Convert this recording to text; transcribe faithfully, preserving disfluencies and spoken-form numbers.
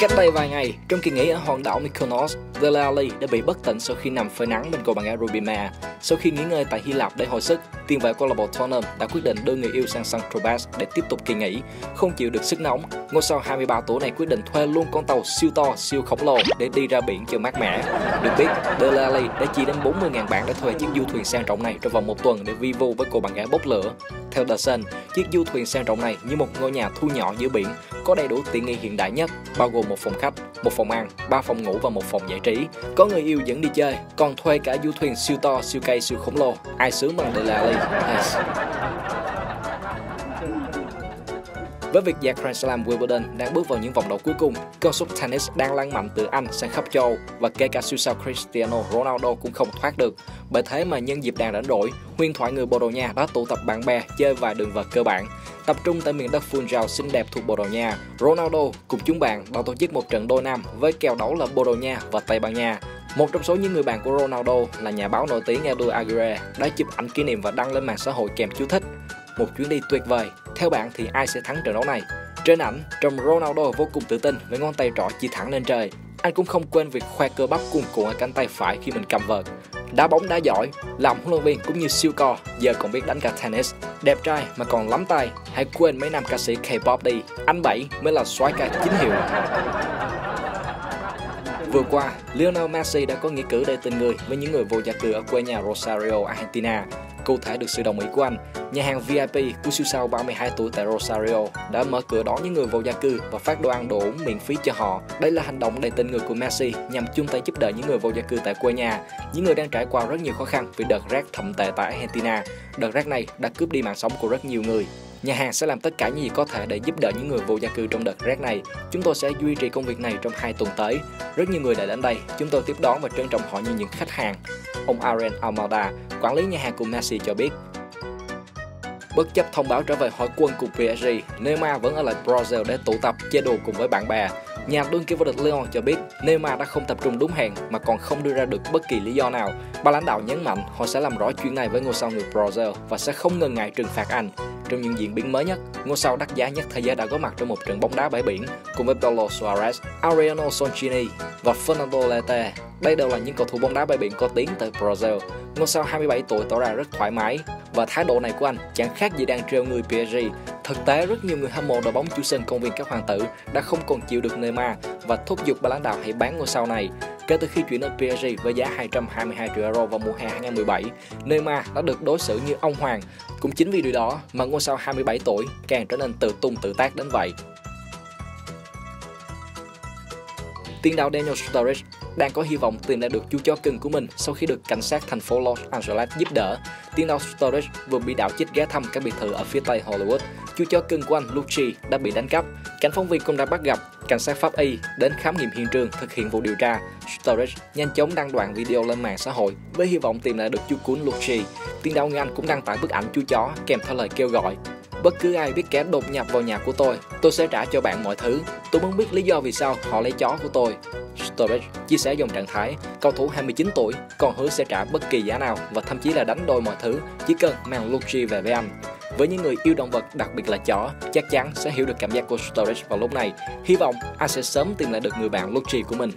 Cách đây vài ngày, trong kỳ nghỉ ở hòn đảo Mykonos, Dele Alli đã bị bất tỉnh sau khi nằm phơi nắng bên cô bạn gái Rubima. Sau khi nghỉ ngơi tại Hy Lạp để hồi sức, tiền vệ câu lạc bộ Tottenham đã quyết định đưa người yêu sang Saint Tropez để tiếp tục kỳ nghỉ. Không chịu được sức nóng, ngôi sao hai mươi ba tuổi này quyết định thuê luôn con tàu siêu to, siêu khổng lồ để đi ra biển cho mát mẻ. Được biết, Dele Alli đã chi đến bốn mươi nghìn bảng để thuê chiếc du thuyền sang trọng này trong vòng một tuần để vi vu với cô bạn gái bốc lửa. Theo Dawson, chiếc du thuyền sang trọng này như một ngôi nhà thu nhỏ giữa biển, có đầy đủ tiện nghi hiện đại nhất, bao gồm một phòng khách, một phòng ăn, ba phòng ngủ và một phòng giải trí. Có người yêu dẫn đi chơi, còn thuê cả du thuyền siêu to, siêu cây, siêu khổng lồ. Ai sướng bằng Dele Alli? Yes. Với việc giải Grand Slam Wimbledon đang bước vào những vòng đấu cuối cùng, cơn sốt tennis đang lan mạnh từ Anh sang khắp châu Âu và kể cả siêu sao Cristiano Ronaldo cũng không thoát được. Bởi thế mà nhân dịp đang rảnh rỗi, huyền thoại người Bồ Đào Nha đã tụ tập bạn bè chơi vài đường vợt cơ bản. Tập trung tại miền đất phun rào xinh đẹp thuộc Bồ Đào Nha, Ronaldo cùng chúng bạn đã tổ chức một trận đôi nam với kèo đấu là Bồ Đào Nha và Tây Ban Nha. Một trong số những người bạn của Ronaldo là nhà báo nổi tiếng Raúl Aguirre đã chụp ảnh kỷ niệm và đăng lên mạng xã hội kèm chú thích: một chuyến đi tuyệt vời. Theo bạn thì ai sẽ thắng trận đấu này? Trên ảnh, trông Ronaldo vô cùng tự tin với ngón tay trỏ chỉ thẳng lên trời. Anh cũng không quên việc khoe cơ bắp cuồn cuộn ở cánh tay phải khi mình cầm vợt. Đá bóng đá giỏi, làm huấn luyện viên cũng như siêu cò, giờ còn biết đánh cả tennis. Đẹp trai mà còn lắm tay, hãy quên mấy nam ca sĩ K-pop đi, anh Bảy mới là soái ca chính hiệu. Vừa qua, Lionel Messi đã có nghĩa cử đầy tình người với những người vô gia cư ở quê nhà Rosario, Argentina. Cụ thể được sự đồng ý của anh, nhà hàng vi ai pi của siêu sao ba mươi hai tuổi tại Rosario đã mở cửa đón những người vô gia cư và phát đồ ăn đồ uống miễn phí cho họ. Đây là hành động đầy tình người của Messi nhằm chung tay giúp đỡ những người vô gia cư tại quê nhà, những người đang trải qua rất nhiều khó khăn vì đợt rét thậm tệ tại Argentina. Đợt rét này đã cướp đi mạng sống của rất nhiều người. Nhà hàng sẽ làm tất cả những gì có thể để giúp đỡ những người vô gia cư trong đợt rét này. Chúng tôi sẽ duy trì công việc này trong hai tuần tới. Rất nhiều người đã đến đây, chúng tôi tiếp đón và trân trọng họ như những khách hàng. Ông Arlen Almada, quản lý nhà hàng của Messi cho biết. Bất chấp thông báo trở về hội quân của pê ét giê, Neymar vẫn ở lại Brazil để tụ tập chơi đùa cùng với bạn bè. Nhà đương kim vô địch Lyon cho biết Neymar đã không tập trung đúng hẹn mà còn không đưa ra được bất kỳ lý do nào. Ba lãnh đạo nhấn mạnh họ sẽ làm rõ chuyện này với ngôi sao người Brazil và sẽ không ngần ngại trừng phạt anh. Trong những diễn biến mới nhất, ngôi sao đắt giá nhất thế giới đã có mặt trong một trận bóng đá bãi biển cùng với Paulo Suarez, Arellano Soncini và Fernando Leite. Đây đều là những cầu thủ bóng đá bãi biển có tiếng tại Brazil. Ngôi sao hai mươi bảy tuổi tỏ ra rất thoải mái và thái độ này của anh chẳng khác gì đang trêu người pê ét giê. Thực tế, rất nhiều người hâm mộ đội bóng chủ sân công viên các hoàng tử đã không còn chịu được Neymar và thúc giục ban lãnh đạo hãy bán ngôi sao này. Kể từ khi chuyển đến pê ét giê với giá hai trăm hai mươi hai triệu euro vào mùa hè hai nghìn không trăm mười bảy, Neymar đã được đối xử như ông hoàng. Cũng chính vì điều đó mà ngôi sao hai mươi bảy tuổi càng trở nên tự tung tự tác đến vậy. Tiền đạo Daniel Sturridge đang có hy vọng tìm lại được chú chó cưng của mình sau khi được cảnh sát thành phố Los Angeles giúp đỡ. Tiền đạo Sturridge vừa bị đảo chích ghé thăm các biệt thự ở phía tây Hollywood. Chú chó cưng của anh Lucy đã bị đánh cắp. Cảnh phóng viên cũng đã bắt gặp. Cảnh sát Pháp Y đến khám nghiệm hiện trường thực hiện vụ điều tra. Sturridge nhanh chóng đăng đoạn video lên mạng xã hội với hy vọng tìm lại được chú cún Lucy. Tiền đạo người Anh cũng đăng tải bức ảnh chú chó kèm theo lời kêu gọi: bất cứ ai biết kẻ đột nhập vào nhà của tôi, tôi sẽ trả cho bạn mọi thứ. Tôi muốn biết lý do vì sao họ lấy chó của tôi. Sturridge chia sẻ dòng trạng thái, cầu thủ hai mươi chín tuổi còn hứa sẽ trả bất kỳ giá nào và thậm chí là đánh đổi mọi thứ chỉ cần mang Lucy về với anh. Với những người yêu động vật, đặc biệt là chó, chắc chắn sẽ hiểu được cảm giác của Sturridge vào lúc này. Hy vọng anh sẽ sớm tìm lại được người bạn Lucy của mình.